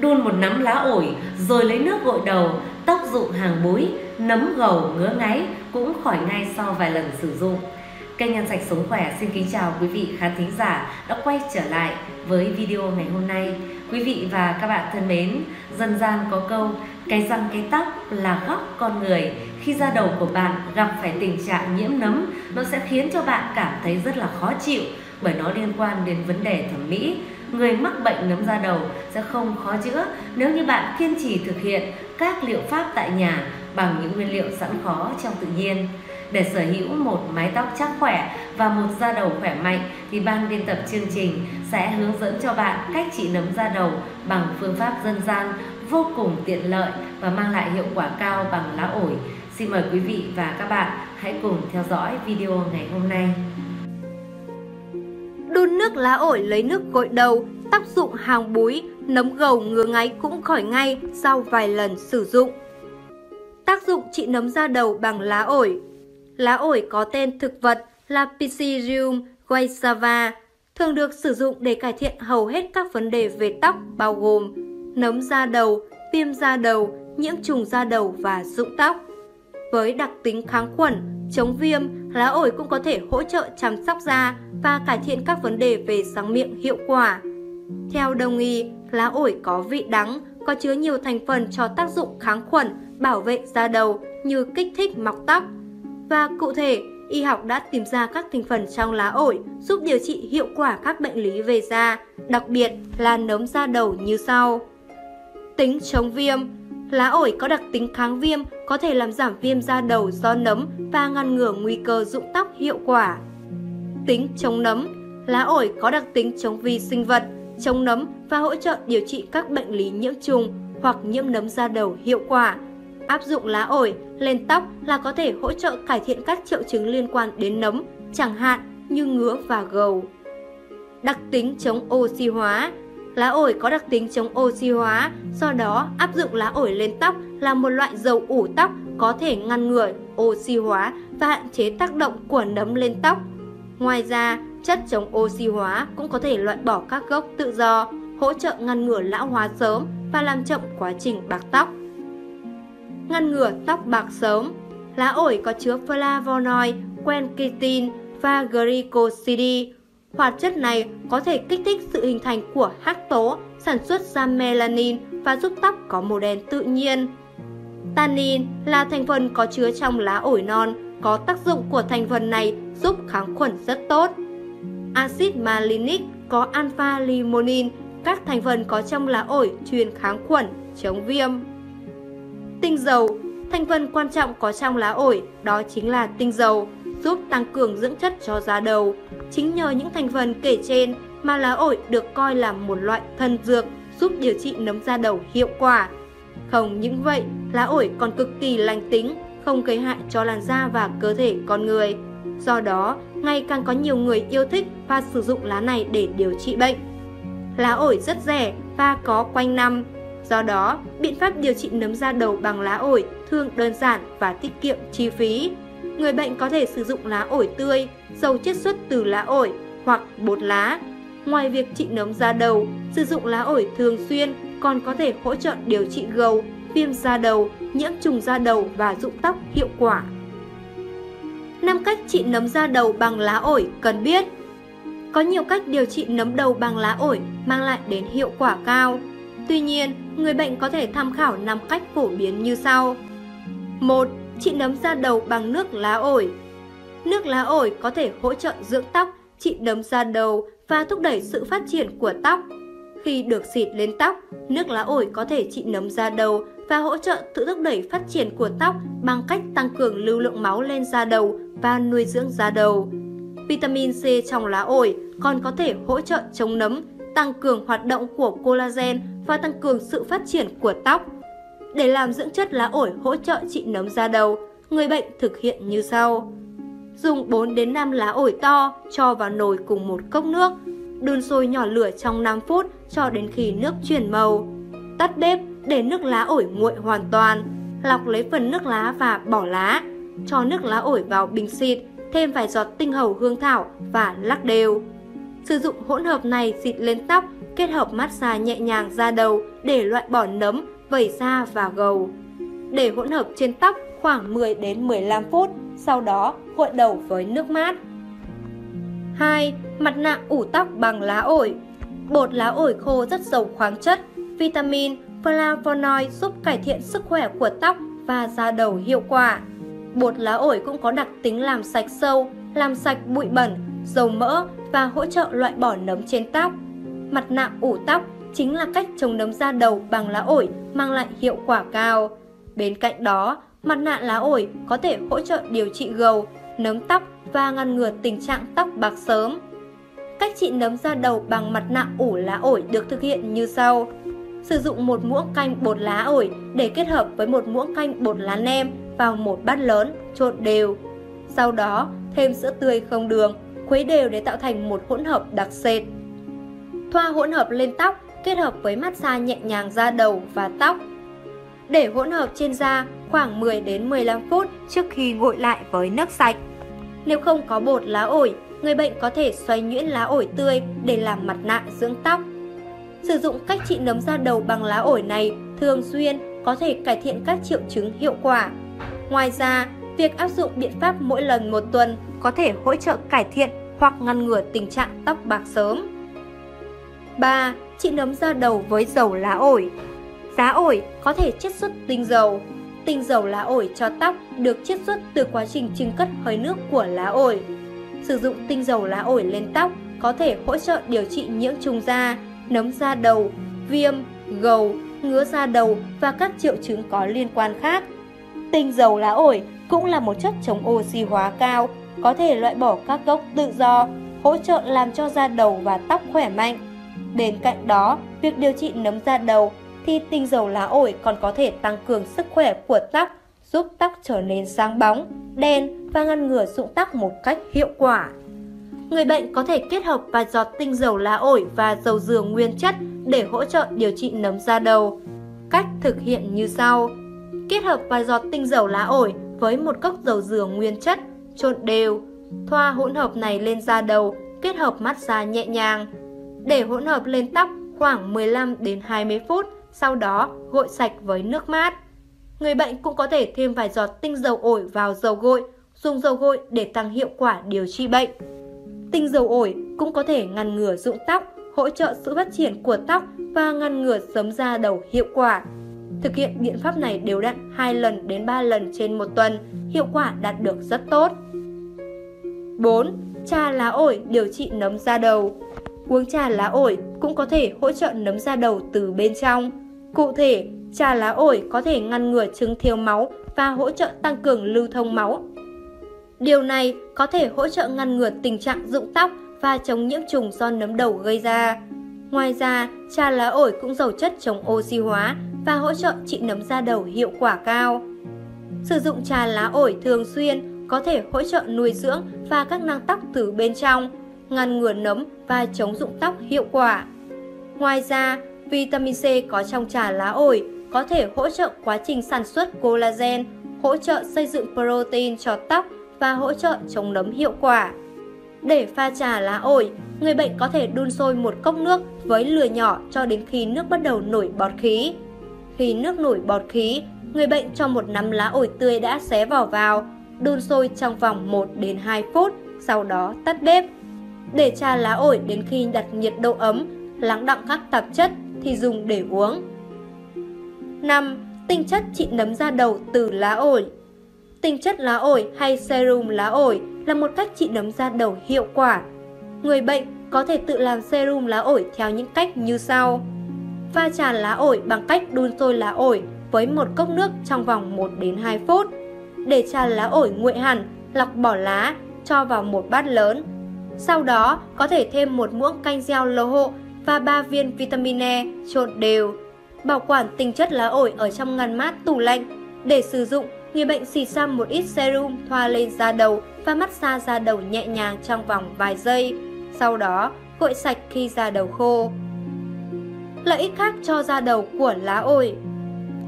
đun một nắm lá ổi rồi lấy nước gội đầu, tóc rụng hàng búi, nấm gầu ngứa ngáy cũng khỏi ngay sau vài lần sử dụng. Kênh Ăn Sạch Sống Khỏe xin kính chào quý vị khán thính giả đã quay trở lại với video ngày hôm nay. Quý vị và các bạn thân mến, dân gian có câu cái răng cái tóc là góc con người. Khi da đầu của bạn gặp phải tình trạng nhiễm nấm, nó sẽ khiến cho bạn cảm thấy rất là khó chịu bởi nó liên quan đến vấn đề thẩm mỹ. Người mắc bệnh nấm da đầu sẽ không khó chữa nếu như bạn kiên trì thực hiện các liệu pháp tại nhà bằng những nguyên liệu sẵn có trong tự nhiên. Để sở hữu một mái tóc chắc khỏe và một da đầu khỏe mạnh thì ban biên tập chương trình sẽ hướng dẫn cho bạn cách trị nấm da đầu bằng phương pháp dân gian vô cùng tiện lợi và mang lại hiệu quả cao bằng lá ổi. Xin mời quý vị và các bạn hãy cùng theo dõi video ngày hôm nay. Đun nước lá ổi lấy nước gội đầu, tóc rụng hàng búi, nấm gầu ngứa ngáy cũng khỏi ngay sau vài lần sử dụng. Tác dụng trị nấm da đầu bằng lá ổi. Lá ổi có tên thực vật là Fusarium guaysava, thường được sử dụng để cải thiện hầu hết các vấn đề về tóc bao gồm nấm da đầu, viêm da đầu, nhiễm trùng da đầu và rụng tóc. Với đặc tính kháng khuẩn, chống viêm, lá ổi cũng có thể hỗ trợ chăm sóc da và cải thiện các vấn đề về răng miệng hiệu quả. Theo đông y, lá ổi có vị đắng, có chứa nhiều thành phần cho tác dụng kháng khuẩn, bảo vệ da đầu như kích thích mọc tóc. Và cụ thể, y học đã tìm ra các thành phần trong lá ổi giúp điều trị hiệu quả các bệnh lý về da, đặc biệt là nấm da đầu như sau. Tính chống viêm. Lá ổi có đặc tính kháng viêm, có thể làm giảm viêm da đầu do nấm và ngăn ngừa nguy cơ rụng tóc hiệu quả. Tính chống nấm. Lá ổi có đặc tính chống vi sinh vật, chống nấm và hỗ trợ điều trị các bệnh lý nhiễm trùng hoặc nhiễm nấm da đầu hiệu quả. Áp dụng lá ổi lên tóc là có thể hỗ trợ cải thiện các triệu chứng liên quan đến nấm, chẳng hạn như ngứa và gầu. Đặc tính chống oxy hóa. Lá ổi có đặc tính chống oxy hóa, do đó áp dụng lá ổi lên tóc là một loại dầu ủ tóc có thể ngăn ngừa oxy hóa và hạn chế tác động của nấm lên tóc. Ngoài ra, chất chống oxy hóa cũng có thể loại bỏ các gốc tự do, hỗ trợ ngăn ngừa lão hóa sớm và làm chậm quá trình bạc tóc. Ngăn ngừa tóc bạc sớm. Lá ổi có chứa flavonoid, quercetin và glycosidy. Hoạt chất này có thể kích thích sự hình thành của hắc tố, sản xuất ra melanin và giúp tóc có màu đen tự nhiên. Tannin là thành phần có chứa trong lá ổi non, có tác dụng của thành phần này giúp kháng khuẩn rất tốt. Acid malinic có alpha limonin, các thành phần có trong lá ổi truyền kháng khuẩn, chống viêm. Tinh dầu. Thành phần quan trọng có trong lá ổi đó chính là tinh dầu, giúp tăng cường dưỡng chất cho da đầu. Chính nhờ những thành phần kể trên mà lá ổi được coi là một loại thần dược giúp điều trị nấm da đầu hiệu quả. Không những vậy, lá ổi còn cực kỳ lành tính, không gây hại cho làn da và cơ thể con người. Do đó, ngày càng có nhiều người yêu thích và sử dụng lá này để điều trị bệnh. Lá ổi rất rẻ và có quanh năm. Do đó, biện pháp điều trị nấm da đầu bằng lá ổi thường đơn giản và tiết kiệm chi phí. Người bệnh có thể sử dụng lá ổi tươi, dầu chiết xuất từ lá ổi hoặc bột lá. Ngoài việc trị nấm da đầu, sử dụng lá ổi thường xuyên còn có thể hỗ trợ điều trị gầu, viêm da đầu, nhiễm trùng da đầu và rụng tóc hiệu quả. 5 cách trị nấm da đầu bằng lá ổi cần biết. Có nhiều cách điều trị nấm đầu bằng lá ổi mang lại đến hiệu quả cao. Tuy nhiên, người bệnh có thể tham khảo 5 cách phổ biến như sau. 1. Trị nấm da đầu bằng nước lá ổi. Nước lá ổi có thể hỗ trợ dưỡng tóc, trị nấm da đầu và thúc đẩy sự phát triển của tóc. Khi được xịt lên tóc, nước lá ổi có thể trị nấm da đầu và hỗ trợ tự thúc đẩy phát triển của tóc bằng cách tăng cường lưu lượng máu lên da đầu và nuôi dưỡng da đầu. Vitamin C trong lá ổi còn có thể hỗ trợ chống nấm, tăng cường hoạt động của collagen và tăng cường sự phát triển của tóc. Để làm dưỡng chất lá ổi hỗ trợ trị nấm da đầu, người bệnh thực hiện như sau. Dùng 4 đến 5 lá ổi to cho vào nồi cùng một cốc nước, đun sôi nhỏ lửa trong 5 phút cho đến khi nước chuyển màu. Tắt bếp để nước lá ổi nguội hoàn toàn, lọc lấy phần nước lá và bỏ lá. Cho nước lá ổi vào bình xịt, thêm vài giọt tinh hầu hương thảo và lắc đều. Sử dụng hỗn hợp này xịt lên tóc kết hợp massage nhẹ nhàng da đầu để loại bỏ nấm, vẩy da và gầu. Để hỗn hợp trên tóc khoảng 10 đến 15 phút, sau đó gội đầu với nước mát. 2. Mặt nạ ủ tóc bằng lá ổi. Bột lá ổi khô rất giàu khoáng chất, vitamin, flavonoid giúp cải thiện sức khỏe của tóc và da đầu hiệu quả. Bột lá ổi cũng có đặc tính làm sạch sâu, làm sạch bụi bẩn, dầu mỡ và hỗ trợ loại bỏ nấm trên tóc. Mặt nạ ủ tóc chính là cách chống nấm da đầu bằng lá ổi mang lại hiệu quả cao. Bên cạnh đó, mặt nạ lá ổi có thể hỗ trợ điều trị gầu, nấm tóc và ngăn ngừa tình trạng tóc bạc sớm. Cách trị nấm da đầu bằng mặt nạ ủ lá ổi được thực hiện như sau. Sử dụng một muỗng canh bột lá ổi để kết hợp với một muỗng canh bột lá nem vào một bát lớn, trộn đều. Sau đó, thêm sữa tươi không đường, khuấy đều để tạo thành một hỗn hợp đặc sệt. Thoa hỗn hợp lên tóc, kết hợp với massage nhẹ nhàng da đầu và tóc. Để hỗn hợp trên da khoảng 10 đến 15 phút trước khi gội lại với nước sạch. Nếu không có bột lá ổi, người bệnh có thể xoay nhuyễn lá ổi tươi để làm mặt nạ dưỡng tóc. Sử dụng cách trị nấm da đầu bằng lá ổi này thường xuyên có thể cải thiện các triệu chứng hiệu quả. Ngoài ra, việc áp dụng biện pháp mỗi lần một tuần có thể hỗ trợ cải thiện hoặc ngăn ngừa tình trạng tóc bạc sớm. 3. Trị nấm da đầu với dầu lá ổi. Lá ổi có thể chiết xuất tinh dầu. Tinh dầu lá ổi cho tóc được chiết xuất từ quá trình chưng cất hơi nước của lá ổi. Sử dụng tinh dầu lá ổi lên tóc có thể hỗ trợ điều trị nhiễm trùng da, nấm da đầu, viêm, gầu, ngứa da đầu và các triệu chứng có liên quan khác. Tinh dầu lá ổi cũng là một chất chống oxy hóa cao, có thể loại bỏ các gốc tự do, hỗ trợ làm cho da đầu và tóc khỏe mạnh. Bên cạnh đó, việc điều trị nấm da đầu thì tinh dầu lá ổi còn có thể tăng cường sức khỏe của tóc, giúp tóc trở nên sáng bóng, đen và ngăn ngừa rụng tóc một cách hiệu quả. Người bệnh có thể kết hợp vài giọt tinh dầu lá ổi và dầu dừa nguyên chất để hỗ trợ điều trị nấm da đầu. Cách thực hiện như sau. Kết hợp vài giọt tinh dầu lá ổi với một cốc dầu dừa nguyên chất, trộn đều. Thoa hỗn hợp này lên da đầu, kết hợp massage nhẹ nhàng. Để hỗn hợp lên tóc khoảng 15 đến 20 phút, sau đó gội sạch với nước mát. Người bệnh cũng có thể thêm vài giọt tinh dầu ổi vào dầu gội, dùng dầu gội để tăng hiệu quả điều trị bệnh. Tinh dầu ổi cũng có thể ngăn ngừa rụng tóc, hỗ trợ sự phát triển của tóc và ngăn ngừa sớm da đầu hiệu quả. Thực hiện biện pháp này đều đặn 2 lần đến 3 lần trên một tuần, hiệu quả đạt được rất tốt. 4. Trà lá ổi điều trị nấm da đầu. Uống trà lá ổi cũng có thể hỗ trợ nấm da đầu từ bên trong. Cụ thể, trà lá ổi có thể ngăn ngừa chứng thiếu máu và hỗ trợ tăng cường lưu thông máu. Điều này có thể hỗ trợ ngăn ngừa tình trạng rụng tóc và chống nhiễm trùng do nấm đầu gây ra. Ngoài ra, trà lá ổi cũng giàu chất chống oxy hóa và hỗ trợ trị nấm da đầu hiệu quả cao. Sử dụng trà lá ổi thường xuyên có thể hỗ trợ nuôi dưỡng và các nang tóc từ bên trong, ngăn ngừa nấm và chống rụng tóc hiệu quả. Ngoài ra, vitamin C có trong trà lá ổi có thể hỗ trợ quá trình sản xuất collagen, hỗ trợ xây dựng protein cho tóc và hỗ trợ chống nấm hiệu quả. Để pha trà lá ổi, người bệnh có thể đun sôi một cốc nước với lửa nhỏ cho đến khi nước bắt đầu nổi bọt khí. Khi nước nổi bọt khí, người bệnh cho một nắm lá ổi tươi đã xé vỏ vào, đun sôi trong vòng 1 đến 2 phút, sau đó tắt bếp. Để trà lá ổi đến khi đặt nhiệt độ ấm, lắng đọng các tạp chất thì dùng để uống. 5. Tinh chất trị nấm da đầu từ lá ổi. Tinh chất lá ổi hay serum lá ổi là một cách trị nấm da đầu hiệu quả. Người bệnh có thể tự làm serum lá ổi theo những cách như sau. Pha trà lá ổi bằng cách đun sôi lá ổi với một cốc nước trong vòng 1 đến 2 phút. Để trà lá ổi nguội hẳn, lọc bỏ lá, cho vào một bát lớn. Sau đó có thể thêm một muỗng canh gieo lô hộ và 3 viên vitamin E trộn đều. Bảo quản tinh chất lá ổi ở trong ngăn mát tủ lạnh. Để sử dụng, người bệnh xịt ra một ít serum thoa lên da đầu và massage da đầu nhẹ nhàng trong vòng vài giây. Sau đó gội sạch khi da đầu khô. Lợi ích khác cho da đầu của lá ổi.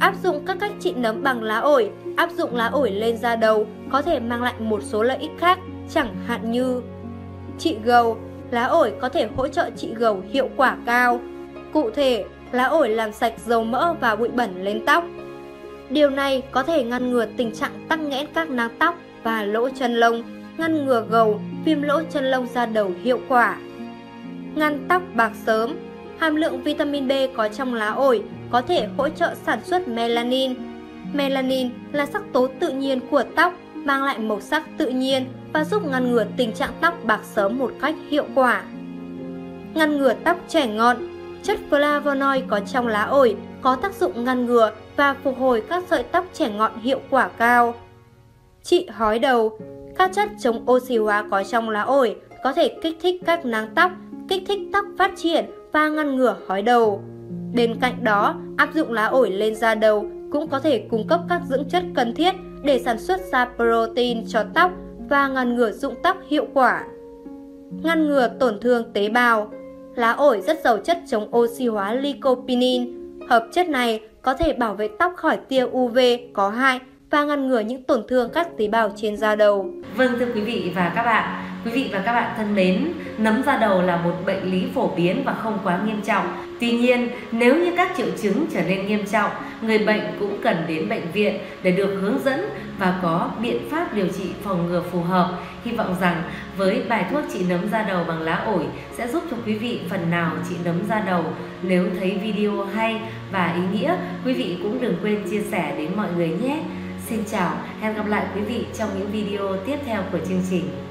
Áp dụng các cách trị nấm bằng lá ổi, áp dụng lá ổi lên da đầu có thể mang lại một số lợi ích khác, chẳng hạn như trị gầu, lá ổi có thể hỗ trợ trị gầu hiệu quả cao. Cụ thể, lá ổi làm sạch dầu mỡ và bụi bẩn lên tóc. Điều này có thể ngăn ngừa tình trạng tắc nghẽn các nang tóc và lỗ chân lông, ngăn ngừa gầu, viêm lỗ chân lông ra đầu hiệu quả. Ngăn tóc bạc sớm. Hàm lượng vitamin B có trong lá ổi có thể hỗ trợ sản xuất melanin. Melanin là sắc tố tự nhiên của tóc, mang lại màu sắc tự nhiên và giúp ngăn ngừa tình trạng tóc bạc sớm một cách hiệu quả. Ngăn ngừa tóc chẻ ngọn. Chất flavonoid có trong lá ổi có tác dụng ngăn ngừa và phục hồi các sợi tóc chẻ ngọn hiệu quả cao. Trị hói đầu. Các chất chống oxy hóa có trong lá ổi có thể kích thích các nang tóc, kích thích tóc phát triển và ngăn ngừa hói đầu. Bên cạnh đó, áp dụng lá ổi lên da đầu cũng có thể cung cấp các dưỡng chất cần thiết để sản xuất ra protein cho tóc và ngăn ngừa rụng tóc hiệu quả. Ngăn ngừa tổn thương tế bào. Lá ổi rất giàu chất chống oxy hóa lycopene. Hợp chất này có thể bảo vệ tóc khỏi tia UV có hại và ngăn ngừa những tổn thương các tế bào trên da đầu. Vâng, thưa quý vị và các bạn. Quý vị và các bạn thân mến, nấm da đầu là một bệnh lý phổ biến và không quá nghiêm trọng. Tuy nhiên, nếu như các triệu chứng trở nên nghiêm trọng, người bệnh cũng cần đến bệnh viện để được hướng dẫn và có biện pháp điều trị phòng ngừa phù hợp. Hy vọng rằng với bài thuốc trị nấm da đầu bằng lá ổi sẽ giúp cho quý vị phần nào trị nấm da đầu. Nếu thấy video hay và ý nghĩa, quý vị cũng đừng quên chia sẻ đến mọi người nhé. Xin chào, hẹn gặp lại quý vị trong những video tiếp theo của chương trình.